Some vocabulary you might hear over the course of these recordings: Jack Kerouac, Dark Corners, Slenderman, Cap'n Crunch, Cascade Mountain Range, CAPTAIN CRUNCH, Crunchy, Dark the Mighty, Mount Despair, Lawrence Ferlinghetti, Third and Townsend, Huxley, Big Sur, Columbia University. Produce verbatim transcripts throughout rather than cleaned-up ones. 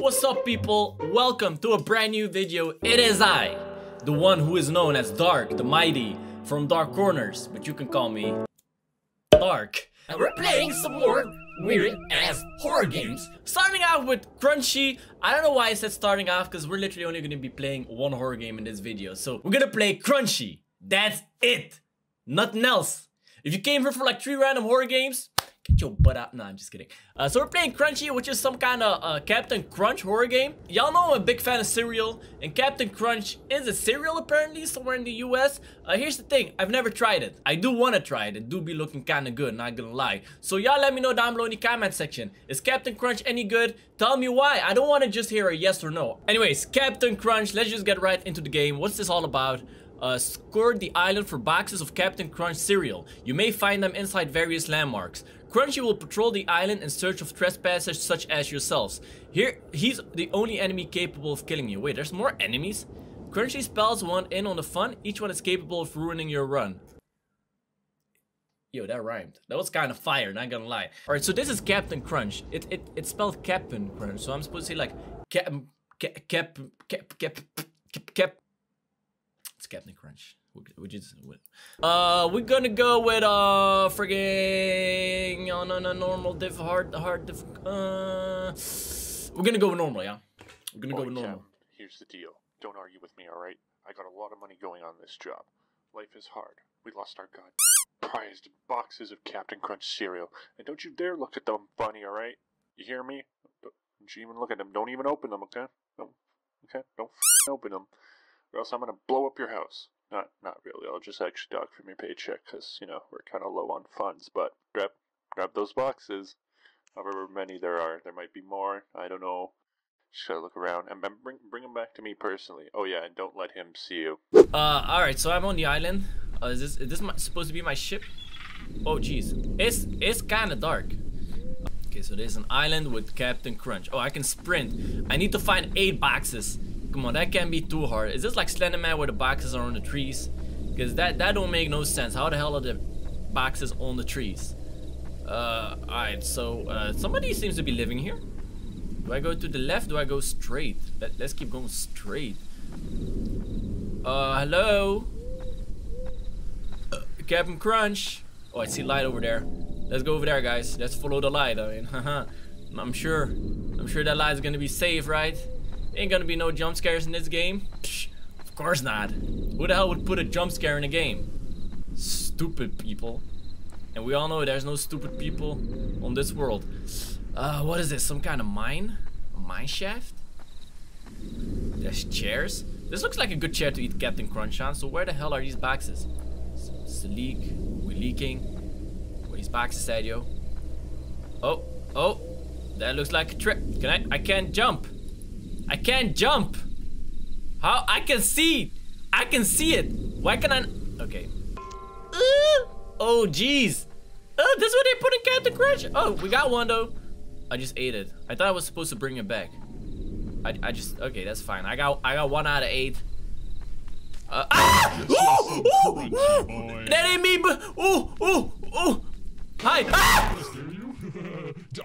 What's up, people? Welcome to a brand new video. It is I, the one who is known as Dark the Mighty from Dark Corners, but you can call me Dark. And we're playing some more weird ass horror games, starting off with Crunchy. I don't know why I said starting off, because we're literally only going to be playing one horror game in this video. So we're going to play Crunchy. That's it. Nothing else. If you came here for like three random horror games, get your butt out. Nah, I'm just kidding. Uh, so we're playing Crunchy, which is some kind of uh, Captain Crunch horror game. Y'all know I'm a big fan of cereal, and Captain Crunch is a cereal apparently somewhere in the U S. Uh, here's the thing, I've never tried it. I do want to try it. It do be looking kind of good, not gonna lie. So y'all let me know down below in the comment section. Is Captain Crunch any good? Tell me why. I don't want to just hear a yes or no. Anyways, Captain Crunch, let's just get right into the game. What's this all about? Uh, scour the island for boxes of Captain Crunch cereal. You may find them inside various landmarks. Crunchy will patrol the island in search of trespassers such as yourselves. Here, he's the only enemy capable of killing you. Wait, there's more enemies? Crunchy spells want in on the fun. Each one is capable of ruining your run. Yo, that rhymed. That was kind of fire, not gonna lie. Alright, so this is Captain Crunch. It, it, it's spelled Cap'n Crunch, so I'm supposed to say like... Cap... Cap... Cap... Cap... Cap... Cap... cap It's Captain Crunch. Which is uh, we're gonna go with uh, frigging on oh, no, no, normal diff, hard, hard diff. Uh, we're gonna go with normal, yeah. We're gonna Boy, go with normal. Cap, here's the deal. Don't argue with me, all right? I got a lot of money going on this job. Life is hard. We lost our god prized boxes of Captain Crunch cereal, and don't you dare look at them funny, all right? You hear me? Don't you even look at them. Don't even open them, okay? No, okay. Don't f open them, or else I'm gonna blow up your house. Not, not really. I'll just extra dock from your paycheck because, you know, we're kind of low on funds. But grab, grab those boxes. However many there are, there might be more. I don't know. Just gotta look around and bring, bring them back to me personally. Oh yeah, and don't let him see you. Uh, all right. So I'm on the island. Uh, is this is this my, supposed to be my ship? Oh jeez, it's it's kind of dark. Okay, so there's an island with Captain Crunch. Oh, I can sprint. I need to find eight boxes. Come on, that can't be too hard. Is this like Slenderman where the boxes are on the trees? Because that, that don't make no sense. How the hell are the boxes on the trees? Uh, alright, so uh, somebody seems to be living here. Do I go to the left? Do I go straight? Let, let's keep going straight. Uh, hello? Uh, Cap'n Crunch. Oh, I see light over there. Let's go over there, guys. Let's follow the light. I mean, haha. I'm sure, I'm sure that light's gonna be safe, right? Ain't gonna be no jump scares in this game. Psh, of course not. Who the hell would put a jump scare in a game? Stupid people. And we all know there's no stupid people on this world. Uh, what is this? Some kind of mine? A mine shaft? There's chairs. This looks like a good chair to eat Captain Crunch on. So where the hell are these boxes? It's a leak. We're leaking. Where these boxes at, yo? Oh, oh. That looks like a trap. Can I? I can't jump. I can't jump. How? I can see. I can see it. Why can I? Okay. Uh, oh, jeez. Uh, this is what they put in Captain Crunch. Oh, we got one though. I just ate it. I thought I was supposed to bring it back. I, I just. Okay, that's fine. I got. I got one out of eight. Uh, ah! Ooh, ooh, ooh. That ain't me. But ooh, ooh, ooh. Hi. Ah! Die.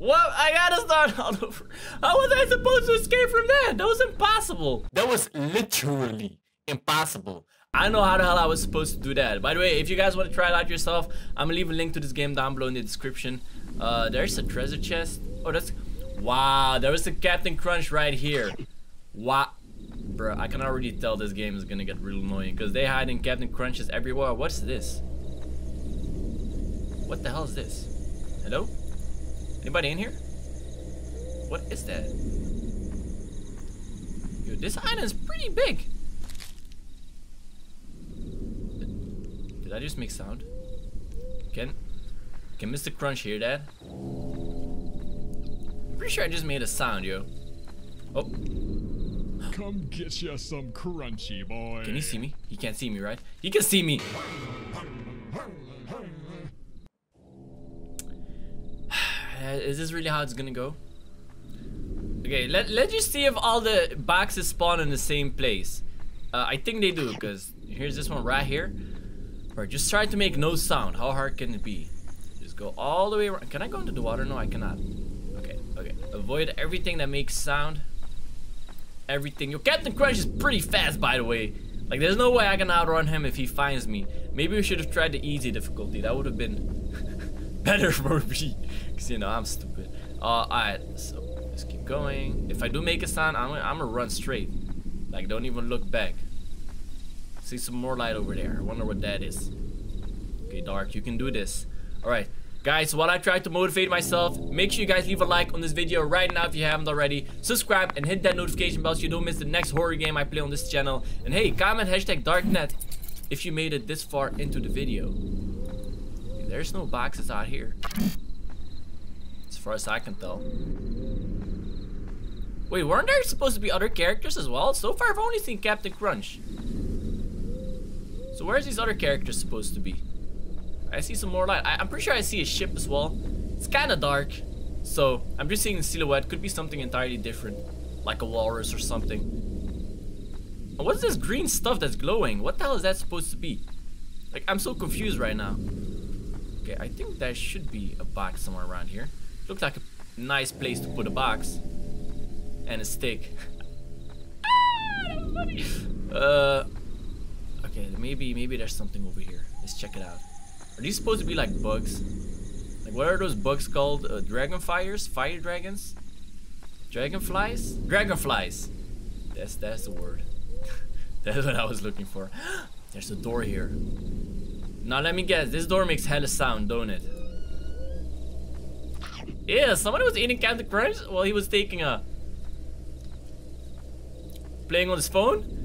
What? I gotta start all over. How was I supposed to escape from that? That was impossible. That was literally impossible. I don't know how the hell I was supposed to do that. By the way, if you guys want to try it out yourself, I'm gonna leave a link to this game down below in the description. Uh, there's a treasure chest. Oh, that's... Wow, there was the Captain Crunch right here. Wow. Bro, I can already tell this game is gonna get real annoying because they hide in Captain Crunches everywhere. What's this? What the hell is this? Hello? Anybody in here? What is that? Yo, this island's pretty big. Did I just make sound? Can Can Mister Crunch hear that? I'm pretty sure I just made a sound, yo. Oh. Come get ya some Crunchy, boy. Can he see me? He can't see me, right? He can see me. Is this really how it's gonna go? Okay, let, let's just see if all the boxes spawn in the same place. Uh, I think they do, because here's this one right here. Alright, just try to make no sound. How hard can it be? Just go all the way around. Can I go into the water? No, I cannot. Okay, okay, Avoid everything that makes sound. Everything. Yo, Captain Crunch is pretty fast, by the way. Like, there's no way I can outrun him if he finds me. Maybe we should have tried the easy difficulty. That would have been better for me. Because, you know, I'm stupid. Uh, alright, so let's keep going. If I do make a sound, I'm gonna, I'm gonna run straight. Like, don't even look back. See some more light over there. I wonder what that is. Okay, Dark, you can do this. Alright. Guys, while I try to motivate myself, make sure you guys leave a like on this video right now if you haven't already. Subscribe and hit that notification bell so you don't miss the next horror game I play on this channel. And hey, comment hashtag darknet if you made it this far into the video. Okay, there's no boxes out here. As far as I can tell. Wait, weren't there supposed to be other characters as well? So far I've only seen Captain Crunch. So where's these other characters supposed to be? I see some more light. I, I'm pretty sure I see a ship as well. It's kind of dark, so I'm just seeing the silhouette. Could be something entirely different, like a walrus or something. And what's this green stuff that's glowing? What the hell is that supposed to be? Like, I'm so confused right now. Okay, I think there should be a box somewhere around here. Looks like a nice place to put a box and a stick. Ah, that was funny. Uh, okay, maybe maybe there's something over here. Let's check it out. Are these supposed to be like bugs? Like, what are those bugs called? Uh, dragonfires? Fire dragons? Dragonflies? Dragonflies! That's that's the word. That's what I was looking for. There's a door here. Now let me guess, this door makes hella sound, don't it? Yeah, somebody was eating Captain Crunch while he was taking a... playing on his phone?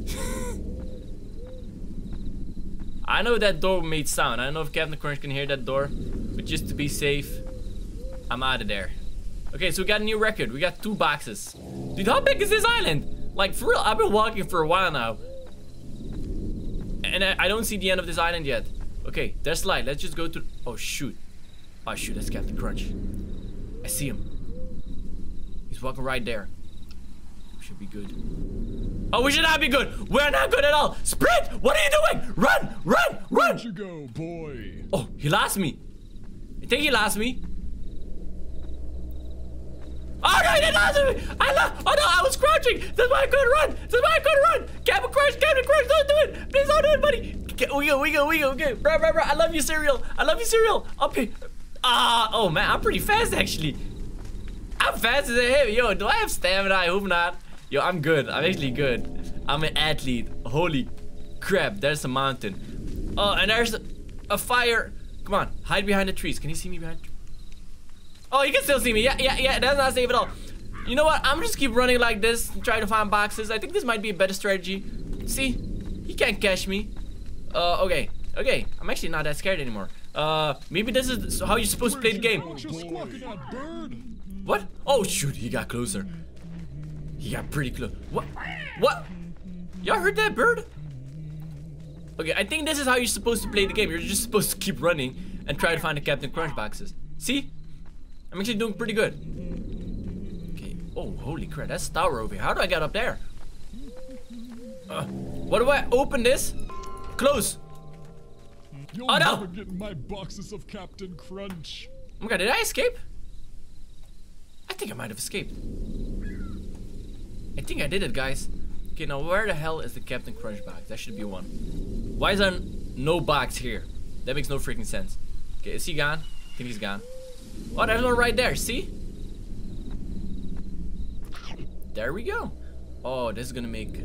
I know that door made sound. I don't know if Captain Crunch can hear that door, but just to be safe, I'm out of there. Okay, so we got a new record. We got two boxes. Dude, how big is this island? Like, for real, I've been walking for a while now. And I, I don't see the end of this island yet. Okay, there's light. Let's just go to... Oh, shoot. Oh, shoot, that's Captain Crunch. I see him. He's walking right there. Should be good. Oh, we should not be good. We're not good at all. Sprint! What are you doing? Run! Run! Run! Where'd you go, boy? Oh, he lost me. I think he lost me. Oh no, he didn't lost me! I lost. Oh no, I was crouching. That's why I couldn't run. That's why I couldn't run. Cap'n Crunch, Cap'n Crunch, don't do it! Please don't do it, buddy. We go, we go, we go. Okay, bro, bro, bro. I love you, cereal. I love you, cereal. Okay. Ah, uh, oh man, I'm pretty fast actually. I'm faster than him. Yo, do I have stamina? I hope not. Yo, I'm good. I'm actually good. I'm an athlete. Holy crap, there's a mountain. Oh, and there's a, a fire. Come on, hide behind the trees. Can you see me behind? Oh, you can still see me. Yeah, yeah, yeah. That's not safe at all. You know what? I'm just keep running like this and try to find boxes. I think this might be a better strategy. See? He can't catch me. Uh, okay. Okay. I'm actually not that scared anymore. Uh, maybe this is how you're supposed to play the game. What? Oh, shoot. He got closer. He got pretty close. What? What? Y'all heard that bird? Okay, I think this is how you're supposed to play the game. You're just supposed to keep running and try to find the Captain Crunch boxes. See? I'm actually doing pretty good. Okay. Oh, holy crap. That's a tower over here. How do I get up there? Uh, what do I open this? Close. You'll oh, no. Never get my boxes of Captain Crunch. Oh my god, did I escape? I think I might have escaped. I think I did it, guys. Okay, now where the hell is the Captain Crunch box? That should be one. Why is there no box here? That makes no freaking sense. Okay, is he gone? I think he's gone. Oh, there's one right there, see? There we go. Oh, this is gonna make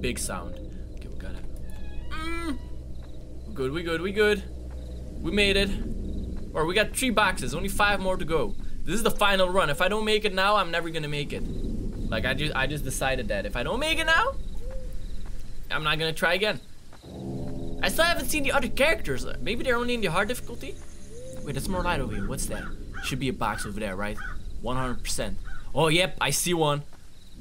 big sound. Okay, we got it. Mm. We're good, we good, we good. We made it. Alright, we got three boxes, only five more to go. This is the final run. If I don't make it now, I'm never gonna make it. Like, I just I just decided that if I don't make it now, I'm not gonna try again. I still haven't seen the other characters. Maybe they're only in the hard difficulty? Wait, there's more light over here. What's that? Should be a box over there, right? one hundred percent. Oh, yep, I see one.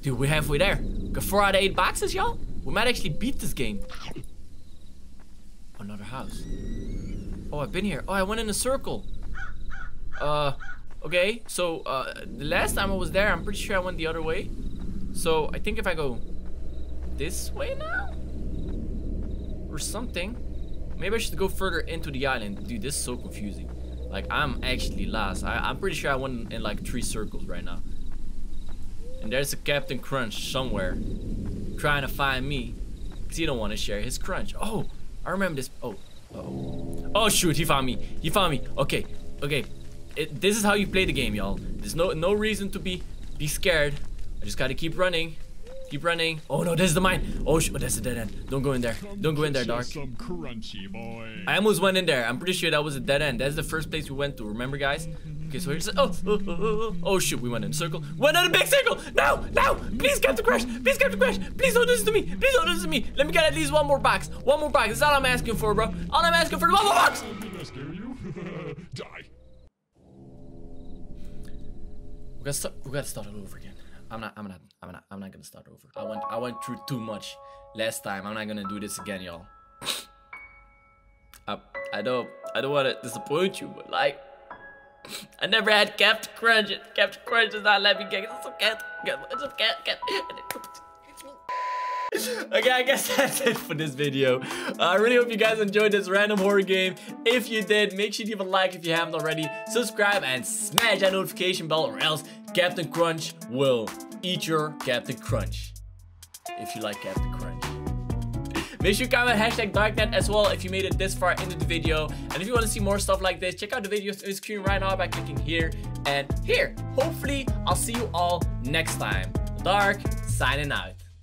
Dude, we're halfway there. Got four out of eight boxes, y'all? We might actually beat this game. Another house. Oh, I've been here. Oh, I went in a circle. Uh... Okay, so uh, the last time I was there, I'm pretty sure I went the other way. So I think if I go this way now? Or something. Maybe I should go further into the island. Dude, this is so confusing. Like, I'm actually lost. I I'm pretty sure I went in like three circles right now. And there's a Captain Crunch somewhere trying to find me because he don't want to share his crunch. Oh, I remember this. Oh, uh-oh. Oh, shoot, he found me. He found me. Okay, okay. It, this is how you play the game, y'all. There's no no reason to be be scared. I just gotta keep running. Keep running. Oh no, this is the mine. Oh, sh oh, that's a dead end. Don't go in there. Come Don't go in there, Dark. Some crunchy boy. I almost went in there. I'm pretty sure that was a dead end. That's the first place we went to. Remember, guys? Okay, so here's. Oh, oh, oh, oh, oh, shoot. We went in a circle. Went in a big circle. No, no. Please, Captain Crunch. Please, Captain Crunch. Please don't do this to me. Please don't do this to me. Let me get at least one more box. One more box. That's all I'm asking for, bro. All I'm asking for is one more box. Did I scare you? Die. We gotta start. We gotta start all over again. I'm not. I'm not. I'm not. I'm not gonna start over. I went. I went through too much last time. I'm not gonna do this again, y'all. I. I don't. I don't want to disappoint you, but like, I never had Captain Crunch. Captain Crunch does not let me get. It's okay. It's okay. Okay, I guess that's it for this video. Uh, I really hope you guys enjoyed this random horror game. If you did, make sure you leave a like if you haven't already. Subscribe and smash that notification bell, or else Captain Crunch will eat your Captain Crunch. If you like Captain Crunch. Make sure you comment hashtag darknet as well if you made it this far into the video. And if you want to see more stuff like this, check out the videos on the screen right now by clicking here and here. Hopefully, I'll see you all next time. Dark, signing out.